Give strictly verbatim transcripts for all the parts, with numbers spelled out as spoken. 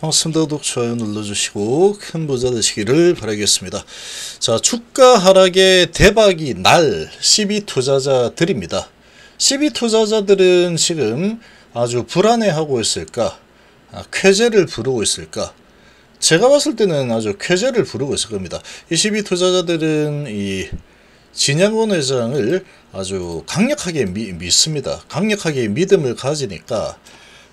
반갑습니다. 구독, 좋아요 눌러주시고 큰 부자 되시기를 바라겠습니다. 자, 주가 하락의 대박이 날 씨비 투자자들입니다. 씨비 투자자들은 지금 아주 불안해하고 있을까? 아, 쾌재를 부르고 있을까? 제가 봤을 때는 아주 쾌재를 부르고 있을 겁니다. 이 씨비 투자자들은 이 진양곤 회장을 아주 강력하게 미, 믿습니다. 강력하게 믿음을 가지니까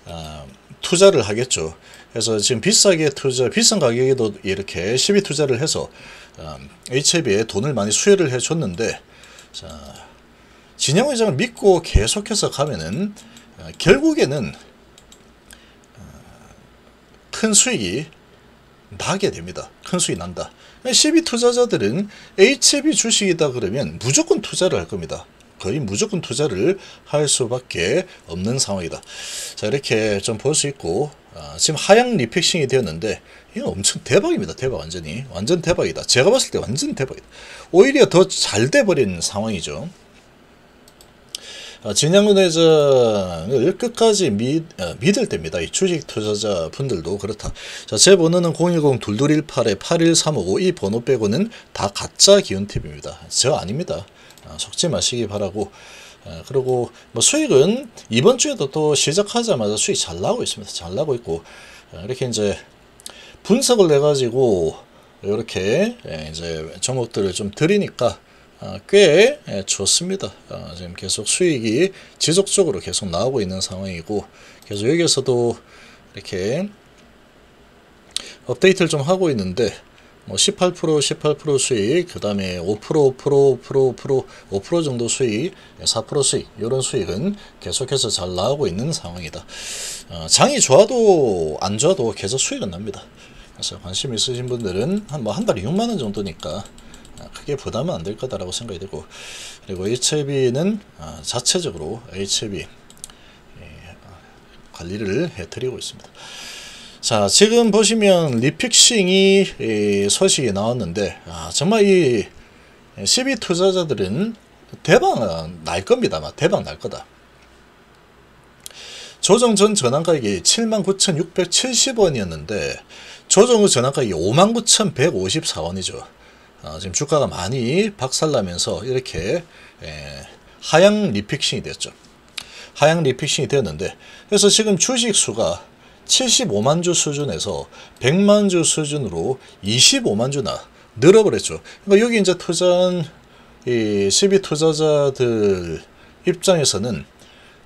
아, 투자를 하겠죠. 그래서 지금 비싸게 투자, 비싼 가격에도 이렇게 씨비 투자를 해서 아, 에이치엘비에 돈을 많이 수혜를 해줬는데, 자, 진양곤 회장을 믿고 계속해서 가면은 아, 결국에는 아, 큰 수익이 나게 됩니다. 큰 수익이 난다. 씨비 투자자들은 에이치엘비 주식이다 그러면 무조건 투자를 할 겁니다. 거의 무조건 투자를 할 수밖에 없는 상황이다. 자, 이렇게 좀 볼 수 있고, 아, 지금 하향 리픽싱이 되었는데 이건 엄청 대박입니다. 대박, 완전히 완전 대박이다. 제가 봤을 때 완전 대박이다. 오히려 더 잘 돼버린 상황이죠. 아, 진양곤 회장을 끝까지 믿, 아, 믿을 때입니다. 이 주식 투자자 분들도 그렇다. 자, 제 번호는 공일공 이이일팔 팔일삼오오, 이 번호 빼고는 다 가짜 기운팁입니다. 저 아닙니다. 아, 속지 마시기 바라고. 아, 그리고 뭐 수익은 이번 주에도 또 시작하자마자 수익 잘 나오고 있습니다. 잘 나오고 있고, 아, 이렇게 이제 분석을 해가지고 이렇게 이제 종목들을 좀 드리니까 아, 꽤 좋습니다. 아, 지금 계속 수익이 지속적으로 계속 나오고 있는 상황이고, 계속 여기에서도 이렇게 업데이트를 좀 하고 있는데, 뭐 십팔 퍼센트 십팔 퍼센트 수익, 그 다음에 오 퍼센트 오 퍼센트 오 퍼센트 오 퍼센트 정도 수익, 사 퍼센트 수익, 이런 수익은 계속해서 잘 나오고 있는 상황이다. 아, 장이 좋아도 안 좋아도 계속 수익은 납니다. 그래서 관심 있으신 분들은 한 뭐 한 달에 육만 원 정도니까 크게 부담은 안 될 거다라고 생각이 되고, 그리고 에이치엘비는 자체적으로 에이치엘비 관리를 해드리고 있습니다. 자, 지금 보시면 리픽싱이 소식이 나왔는데, 아, 정말 이 씨비 투자자들은 대박 날 겁니다. 막 대박 날 거다. 조정 전 전환가액이 칠만 구천육백칠십 원이었는데 조정 후 전환가액이 오만 구천백오십사 원이죠. 어, 지금 주가가 많이 박살나면서 이렇게 에, 하향 리픽싱이 됐죠. 하향 리픽싱이 되었는데, 그래서 지금 주식수가 칠십오만 주 수준에서 백만 주 수준으로 이십오만 주나 늘어버렸죠. 그러니까 여기 이제 투자한 이 씨비 투자자들 입장에서는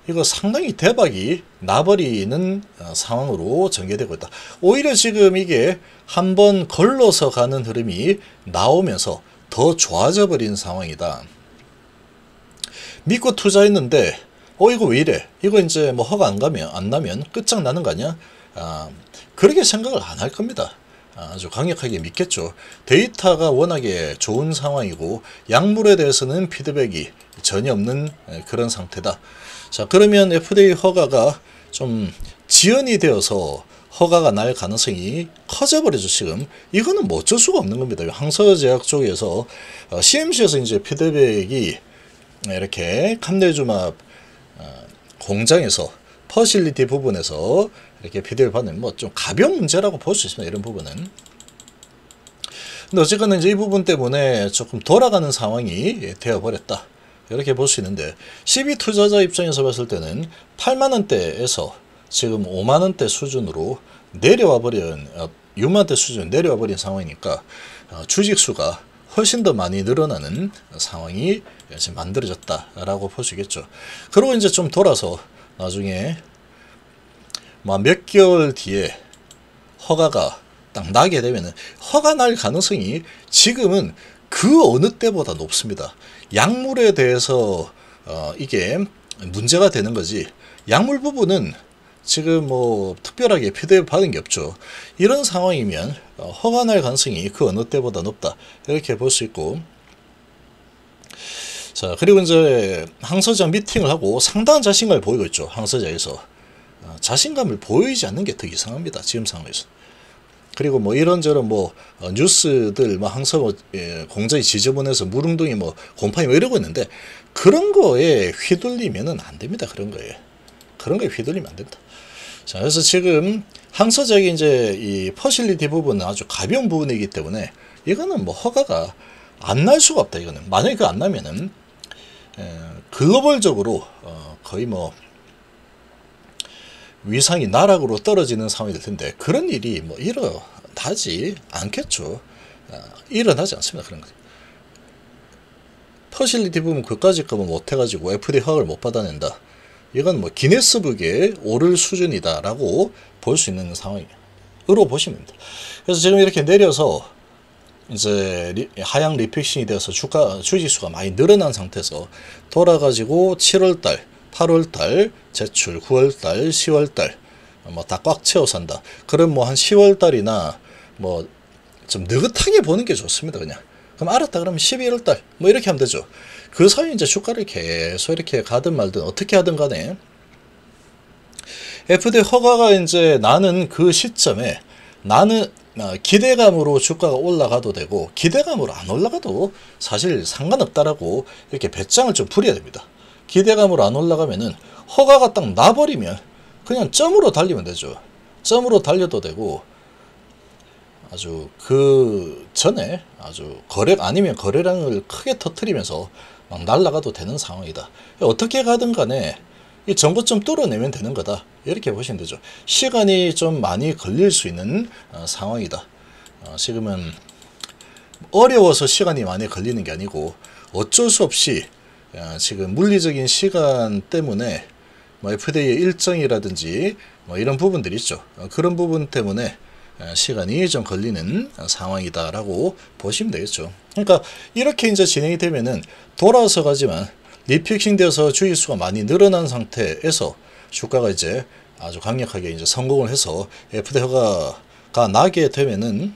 이거 상당히 대박이 나버리는 어, 상황으로 전개되고 있다. 오히려 지금 이게 한번 걸러서 가는 흐름이 나오면서 더 좋아져 버린 상황이다. 믿고 투자했는데 어 이거 왜 이래? 이거 이제 뭐 허가 안 가면 안 나면 끝장나는 거 아니야? 아, 그렇게 생각을 안 할 겁니다. 아주 강력하게 믿겠죠. 데이터가 워낙에 좋은 상황이고 약물에 대해서는 피드백이 전혀 없는 그런 상태다. 자, 그러면 에프디에이 허가가 좀 지연이 되어서 허가가 날 가능성이 커져버리죠. 지금 이거는 뭐 어쩔 수가 없는 겁니다. 항서제약 쪽에서 어, 씨엠씨에서 이제 피드백이 이렇게 칸데주마 어, 공장에서 퍼실리티 부분에서 이렇게 피드백을 받는 뭐 좀 가벼운 문제라고 볼 수 있습니다. 이런 부분은. 근데 어쨌거나 이제 이 부분 때문에 조금 돌아가는 상황이 되어버렸다. 이렇게 볼 수 있는데, 씨비 투자자 입장에서 봤을 때는 팔만 원대에서 지금 오만 원대 수준으로 내려와 버린, 육만 원대 수준 내려와 버린 상황이니까 주식수가 훨씬 더 많이 늘어나는 상황이 지금 만들어졌다라고 볼 수 있겠죠. 그리고 이제 좀 돌아서 나중에 뭐 몇 개월 뒤에 허가가 딱 나게 되면은 허가 날 가능성이 지금은 그 어느 때보다 높습니다. 약물에 대해서 어, 이게 문제가 되는 거지, 약물 부분은 지금 뭐 특별하게 피드백 받은 게 없죠. 이런 상황이면 어, 허가 날 가능성이 그 어느 때보다 높다. 이렇게 볼 수 있고, 자, 그리고 이제 항서제약 미팅을 하고 상당한 자신감을 보이고 있죠. 항서제약에서 어, 자신감을 보이지 않는 게 더 이상합니다. 지금 상황에서. 그리고 뭐 이런저런 뭐 어, 뉴스들 뭐 항상 뭐, 예, 공장이 지저분해서 무릉둥이 뭐 곰팡이 뭐 이러고 있는데, 그런 거에 휘둘리면은 안 됩니다. 그런 거에 그런 거에 휘둘리면 안 된다. 자, 그래서 지금 항서적인 이제 이 퍼실리티 부분은 아주 가벼운 부분이기 때문에 이거는 뭐 허가가 안 날 수가 없다. 이거는 만약에 그 안 나면은 글로벌적으로 어 거의 뭐 위상이 나락으로 떨어지는 상황이 될 텐데 그런 일이 뭐 일어나지 않겠죠. 어, 일어나지 않습니다. 그런 거. 퍼실리티 부분 그까지 거면 못해가지고 에프디에이 허가를 못 받아낸다. 이건 뭐 기네스북에 오를 수준이다라고 볼 수 있는 상황으로 보시면 됩니다. 그래서 지금 이렇게 내려서 이제 리, 하향 리픽싱이 되어서 주가 주지수가 많이 늘어난 상태에서 돌아가지고 칠월달, 팔월달, 제출, 구월달, 시월달 뭐 다 꽉 채워서 한다. 그럼 뭐 한 시월달이나 뭐 좀 느긋하게 보는 게 좋습니다. 그냥. 그럼 알았다 그러면 십일월달 뭐 이렇게 하면 되죠. 그 사이에 이제 주가를 계속 이렇게 가든 말든 어떻게 하든 간에 에프디에이 허가가 이제 나는 그 시점에 나는 기대감으로 주가가 올라가도 되고 기대감으로 안 올라가도 사실 상관없다라고 이렇게 배짱을 좀 부려야 됩니다. 기대감으로 안 올라가면은 허가가 딱 나버리면 그냥 점으로 달리면 되죠. 점으로 달려도 되고 아주 그 전에 아주 거래 아니면 거래량을 크게 터뜨리면서 막 날아가도 되는 상황이다. 어떻게 가든 간에 이 정고점 뚫어내면 되는 거다. 이렇게 보시면 되죠. 시간이 좀 많이 걸릴 수 있는 어, 상황이다. 어, 지금은 어려워서 시간이 많이 걸리는 게 아니고 어쩔 수 없이 어, 지금 물리적인 시간 때문에 뭐 에프디에이의 일정이라든지 뭐 이런 부분들이 있죠. 어, 그런 부분 때문에 시간이 좀 걸리는 상황이다라고 보시면 되겠죠. 그러니까 이렇게 이제 진행이 되면은 돌아서 가지만 리픽싱 되어서 주지수가 많이 늘어난 상태에서 주가가 이제 아주 강력하게 이제 성공을 해서 에프디에이 허가가 나게 되면은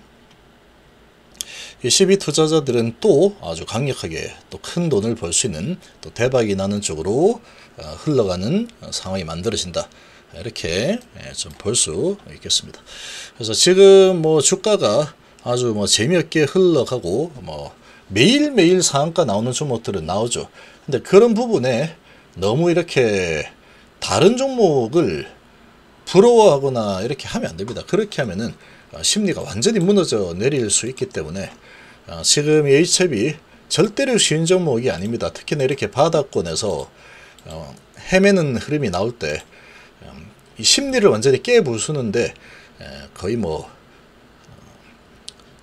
이 씨비 투자자들은 또 아주 강력하게 또 큰 돈을 벌 수 있는 또 대박이 나는 쪽으로 흘러가는 상황이 만들어진다. 이렇게 좀 볼 수 있겠습니다. 그래서 지금 뭐 주가가 아주 뭐 재미없게 흘러가고 뭐 매일매일 상한가 나오는 종목들은 나오죠. 근데 그런 부분에 너무 이렇게 다른 종목을 부러워하거나 이렇게 하면 안 됩니다. 그렇게 하면은 심리가 완전히 무너져 내릴 수 있기 때문에 지금 에이치엘비 절대로 쉬운 종목이 아닙니다. 특히나 이렇게 바닥권에서 헤매는 흐름이 나올 때 이 심리를 완전히 깨부수는데 거의 뭐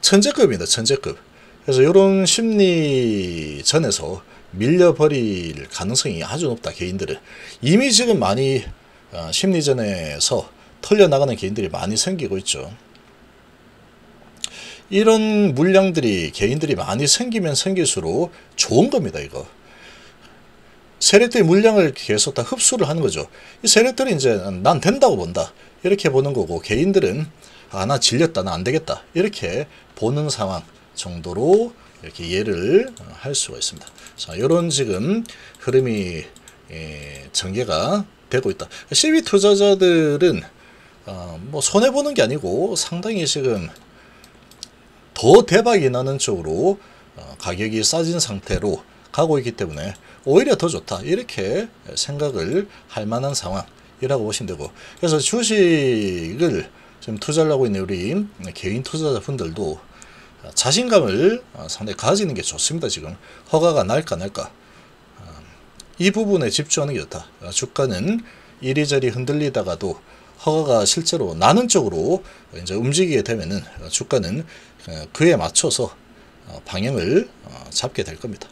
천재급입니다. 천재급. 그래서 이런 심리전에서 밀려버릴 가능성이 아주 높다. 개인들은 이미 지금 많이 심리전에서 털려나가는 개인들이 많이 생기고 있죠. 이런 물량들이 개인들이 많이 생기면 생길수록 좋은 겁니다. 이거 세력들이 물량을 계속 다 흡수를 하는 거죠. 이 세력들이 이제 난 된다고 본다. 이렇게 보는 거고 개인들은 아, 나 질렸다. 나 안 되겠다. 이렇게 보는 상황 정도로 이렇게 이해를 할 수가 있습니다. 자, 이런 지금 흐름이 예, 전개가 되고 있다. 씨비 투자자들은 어, 뭐 손해보는 게 아니고 상당히 지금 더 대박이 나는 쪽으로 어, 가격이 싸진 상태로 가고 있기 때문에 오히려 더 좋다. 이렇게 생각을 할 만한 상황이라고 보시면 되고 그래서 주식을 지금 투자를 하고 있는 우리 개인 투자자분들도 자신감을 상당히 가지는 게 좋습니다. 지금 허가가 날까 날까 이 부분에 집중하는 게 좋다. 주가는 이리저리 흔들리다가도 허가가 실제로 나는 쪽으로 이제 움직이게 되면은 주가는 그에 맞춰서 방향을 잡게 될 겁니다.